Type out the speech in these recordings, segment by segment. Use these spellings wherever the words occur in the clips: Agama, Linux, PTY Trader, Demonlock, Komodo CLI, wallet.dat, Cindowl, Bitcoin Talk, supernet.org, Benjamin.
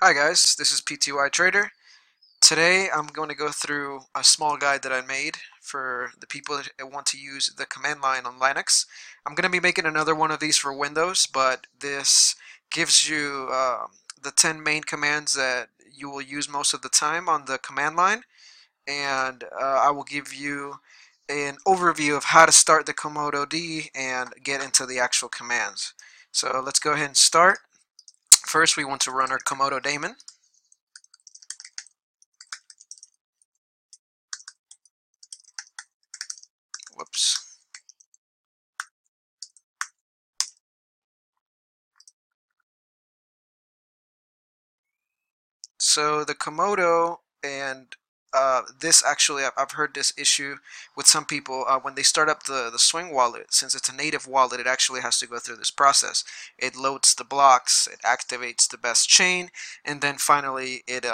Hi guys, this is PTY Trader. Today I'm going to go through a small guide that I made for the people that want to use the command line on Linux. I'm going to be making another one of these for Windows, but this gives you the 10 main commands that you will use most of the time on the command line, and I will give you an overview of how to start the Komodo D and get into the actual commands. So let's go ahead and start. First, we want to run our Komodo daemon. Whoops. So the Komodo, and this actually, I've heard this issue with some people when they start up the Swing wallet. Since it's a native wallet, it actually has to go through this process. It loads the blocks, it activates the best chain, and then finally it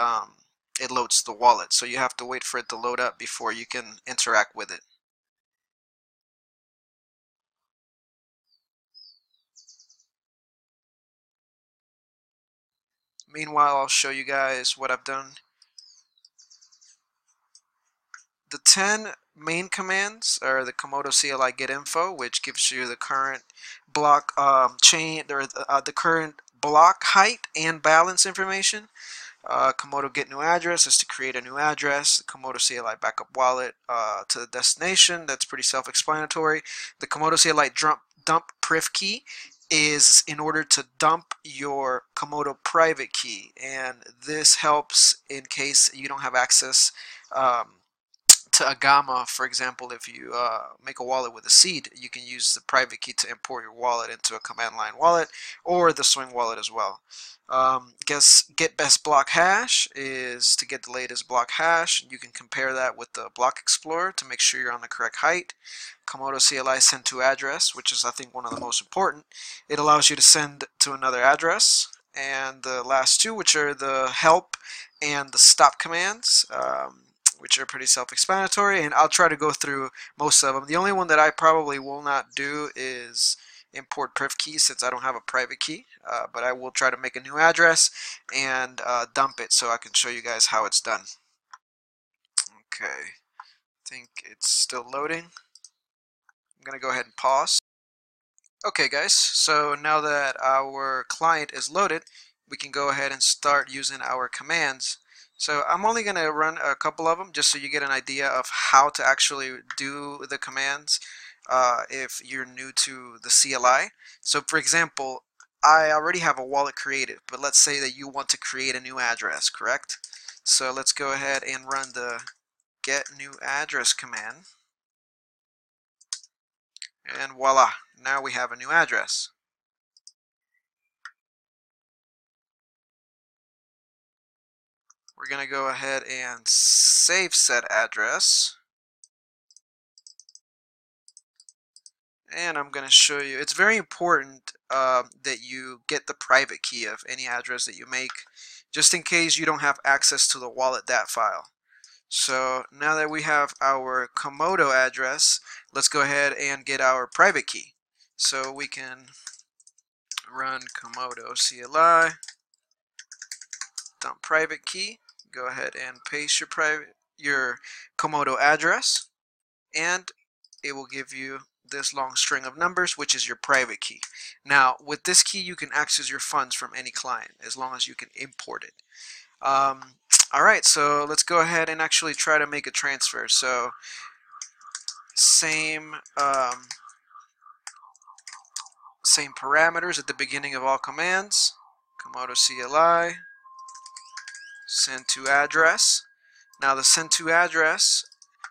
loads the wallet. So you have to wait for it to load up before you can interact with it. Meanwhile, I'll show you guys what I've done. The 10 main commands are the Komodo CLI get info, which gives you the current block chain, or the current block height and balance information. Komodo get new address is to create a new address. The Komodo CLI backup wallet to the destination. That's pretty self-explanatory. The Komodo CLI dump priv key is in order to dump your Komodo private key, and this helps in case you don't have access to Agama, for example. If you make a wallet with a seed, you can use the private key to import your wallet into a command line wallet or the Swing wallet as well. Get best block hash is to get the latest block hash. You can compare that with the block explorer to make sure you're on the correct height. Komodo CLI send to address, which is I think one of the most important. It allows you to send to another address. And the last two, which are the help and the stop commands, which are pretty self-explanatory, and I'll try to go through most of them. The only one that I probably will not do is import priv key, since I don't have a private key, but I will try to make a new address and dump it so I can show you guys how it's done. Okay, I think it's still loading. I'm gonna go ahead and pause. Okay guys, so now that our client is loaded, we can go ahead and start using our commands. So I'm only going to run a couple of them just so you get an idea of how to actually do the commands if you're new to the CLI. So for example, I already have a wallet created, but let's say that you want to create a new address, correct? So let's go ahead and run the get new address command. And voila, now we have a new address. We're going to go ahead and save said address. And I'm going to show you, it's very important that you get the private key of any address that you make, just in case you don't have access to the wallet.dat file. So now that we have our Komodo address, let's go ahead and get our private key. So we can run Komodo CLI dump private key. Go ahead and paste your Komodo address, and it will give you this long string of numbers, which is your private key. Now with this key you can access your funds from any client as long as you can import it. Alright, so let's go ahead and actually try to make a transfer. So same parameters at the beginning of all commands. Komodo CLI send to address. Now the send to address,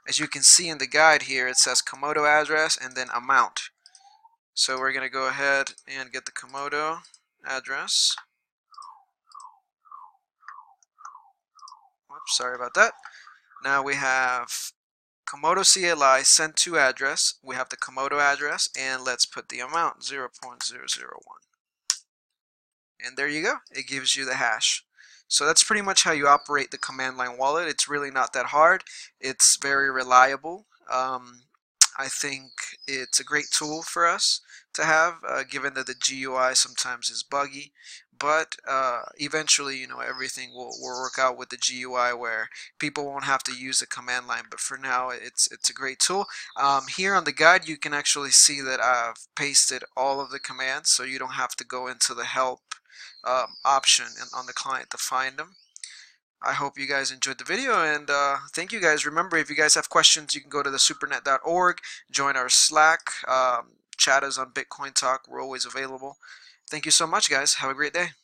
as you can see in the guide here, it says Komodo address and then amount. So we're going to go ahead and get the Komodo address. Oops, sorry about that. Now we have Komodo CLI send to address, we have the Komodo address, and let's put the amount 0.001. And there you go, it gives you the hash. So that's pretty much how you operate the command line wallet. It's really not that hard. It's very reliable. I think it's a great tool for us to have, given that the GUI sometimes is buggy. but eventually, you know, everything will work out with the GUI where people won't have to use the command line. But for now, it's a great tool. Here on the guide, you can actually see that I've pasted all of the commands, so you don't have to go into the help option on the client to find them. I hope you guys enjoyed the video, and thank you guys. Remember, if you guys have questions, you can go to the supernet.org, join our Slack, chat us on Bitcoin Talk. We're always available. Thank you so much, guys. Have a great day.